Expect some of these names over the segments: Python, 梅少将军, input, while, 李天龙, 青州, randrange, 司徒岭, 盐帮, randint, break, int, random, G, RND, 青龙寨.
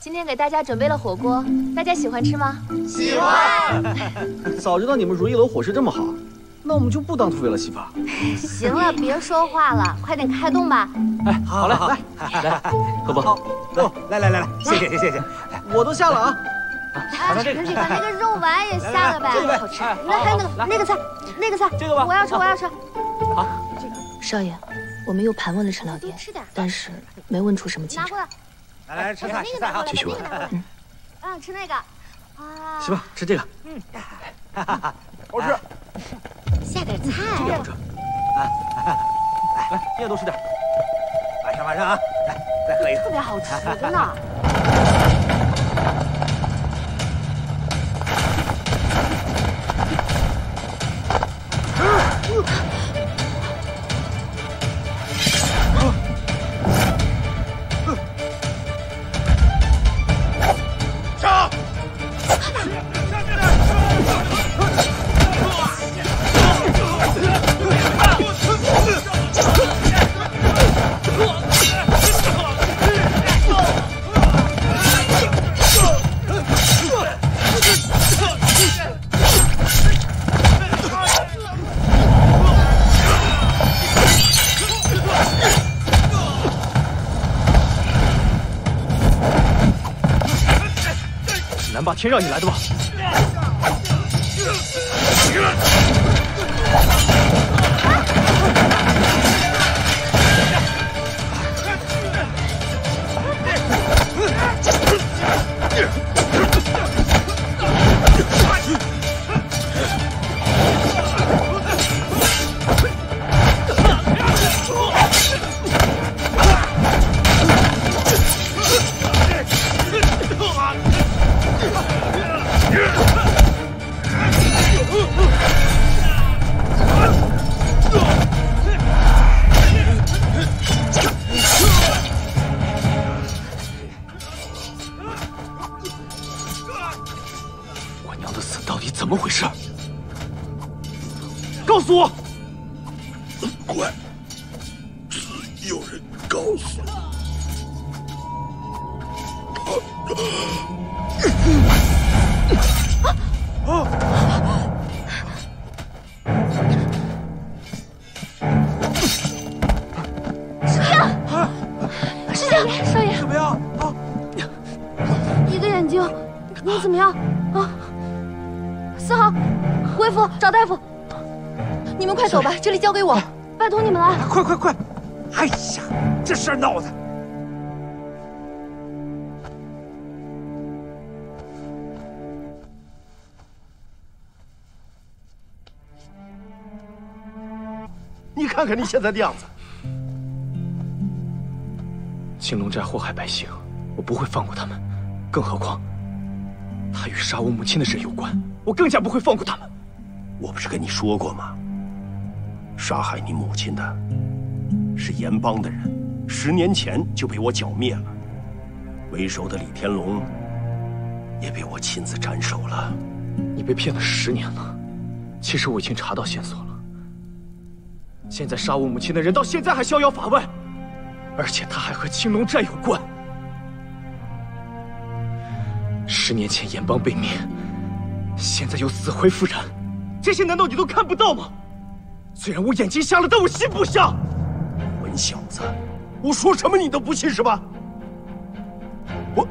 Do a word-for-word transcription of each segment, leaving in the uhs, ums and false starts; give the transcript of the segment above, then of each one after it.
今天给大家准备了火锅，大家喜欢吃吗？喜欢。早知道你们如意楼伙食这么好，那我们就不当土匪了，媳妇。行了，别说话了，快点开动吧。哎，好嘞，好嘞，来，喝吧。好，来来来来，谢谢谢谢谢，我都下了啊。 哎，你把那个肉丸也下了呗，好吃。那还有那个那个菜，那个菜，这个吧，我要吃，我要吃。好，这个。少爷，我们又盘问了陈老爹，但是没问出什么进展。来来，吃菜，吃菜啊，继续问。嗯，啊，吃那个。啊，行吧，吃这个。嗯，哈哈哈，好吃。下点菜。这个好吃。啊，来，你也多吃点。马上马上啊，来，再喝一个。特别好吃，真的。 天让你来的吧！ 看看你现在的样子，青龙寨祸害百姓，我不会放过他们，更何况他与杀我母亲的人有关，我更加不会放过他们。我不是跟你说过吗？杀害你母亲的是盐帮的人，十年前就被我剿灭了，为首的李天龙也被我亲自斩首了。你被骗了十年了，其实我已经查到线索了。 现在杀我母亲的人到现在还逍遥法外，而且他还和青龙寨有关。十年前盐帮被灭，现在又死灰复燃，这些难道你都看不到吗？虽然我眼睛瞎了，但我心不瞎。混小子，我说什么你都不信是吧？我，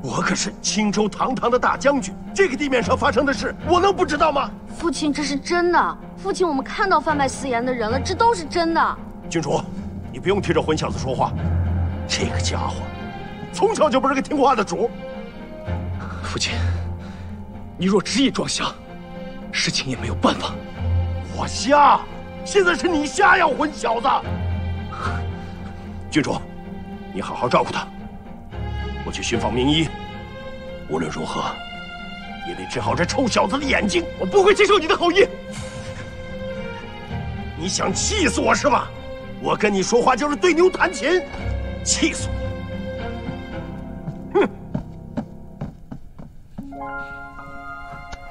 我可是青州堂堂的大将军，这个地面上发生的事，我能不知道吗？父亲，这是真的。 父亲，我们看到贩卖私盐的人了，这都是真的。郡主，你不用替这混小子说话，这个家伙从小就不是个听话的主。父亲，你若执意装瞎，事情也没有办法。我瞎？现在是你瞎呀，混小子！郡主，你好好照顾他，我去寻访名医，无论如何也得治好这臭小子的眼睛。我不会接受你的好意。 你想气死我是吧？我跟你说话就是对牛弹琴，气死我！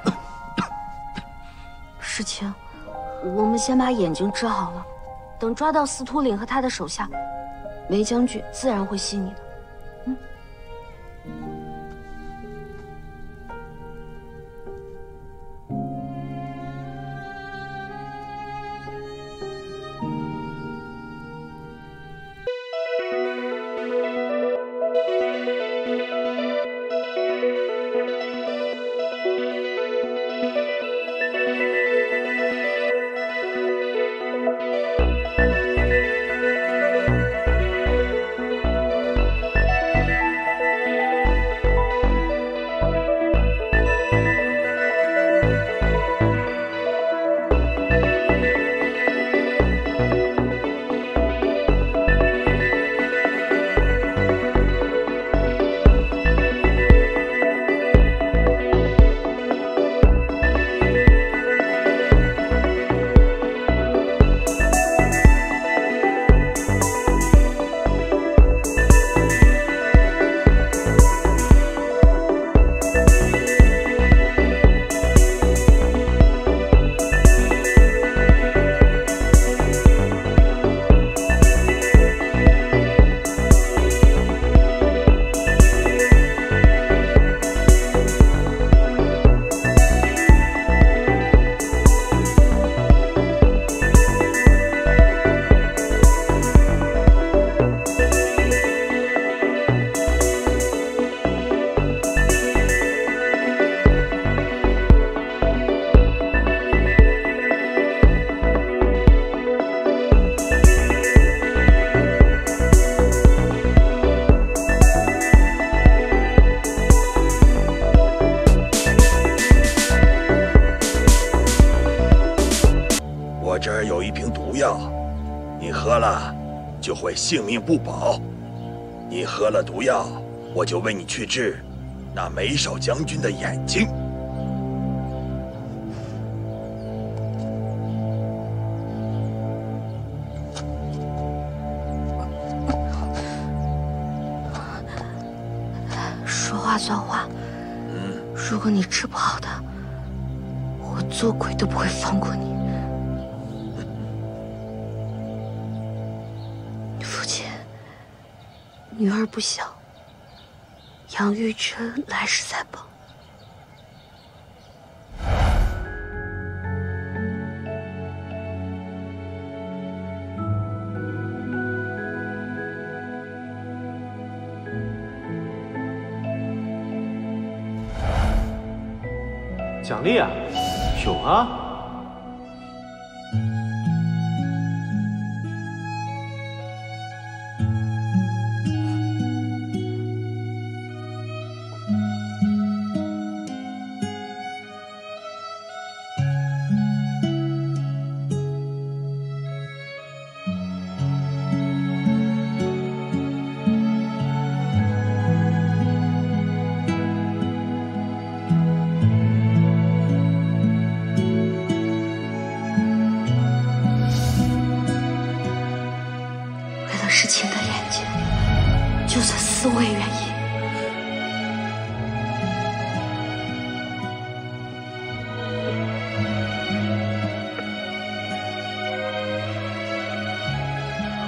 哼！世清，我们先把眼睛治好了，等抓到司徒岭和他的手下，梅将军自然会信你的。嗯，就会性命不保。你喝了毒药，我就为你去治那梅少将军的眼睛。 算话，嗯，如果你治不好的，我做鬼都不会放过你。父亲，女儿不小，养育真来世再报。 奖励啊，有啊！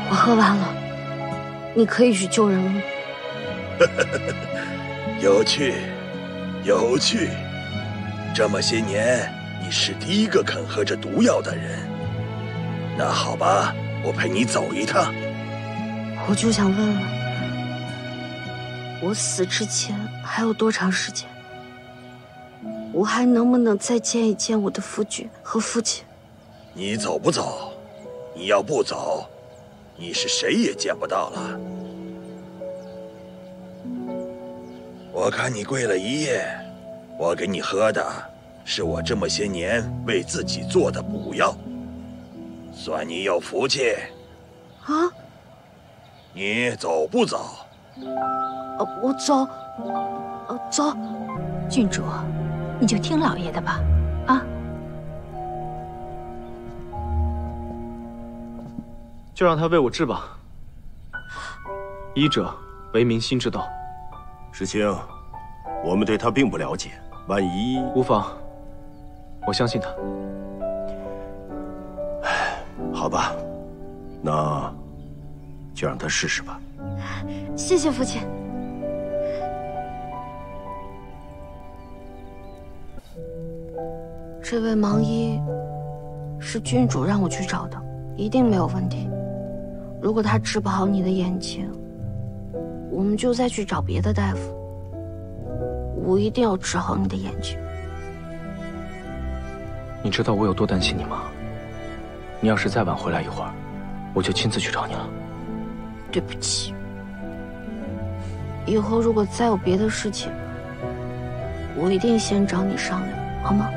喝完了，你可以去救人了。有趣，有趣。这么些年，你是第一个肯喝这毒药的人。那好吧，我陪你走一趟。我就想问问，我死之前还有多长时间？我还能不能再见一见我的夫君和父亲？你走不走？你要不走？ 你是谁也见不到了。我看你跪了一夜，我给你喝的是我这么些年为自己做的补药，算你有福气。啊？你走不走？呃，我走。呃，走。郡主，你就听老爷的吧，啊。 就让他为我治吧。医者为民心之道。师兄，我们对他并不了解，万一……无妨，我相信他。唉，好吧，那就让他试试吧。谢谢父亲。这位盲医是郡主让我去找的，一定没有问题。 如果他治不好你的眼睛，我们就再去找别的大夫。我一定要治好你的眼睛。你知道我有多担心你吗？你要是再晚回来一会儿，我就亲自去找你了。对不起，以后如果再有别的事情，我一定先找你商量，好吗？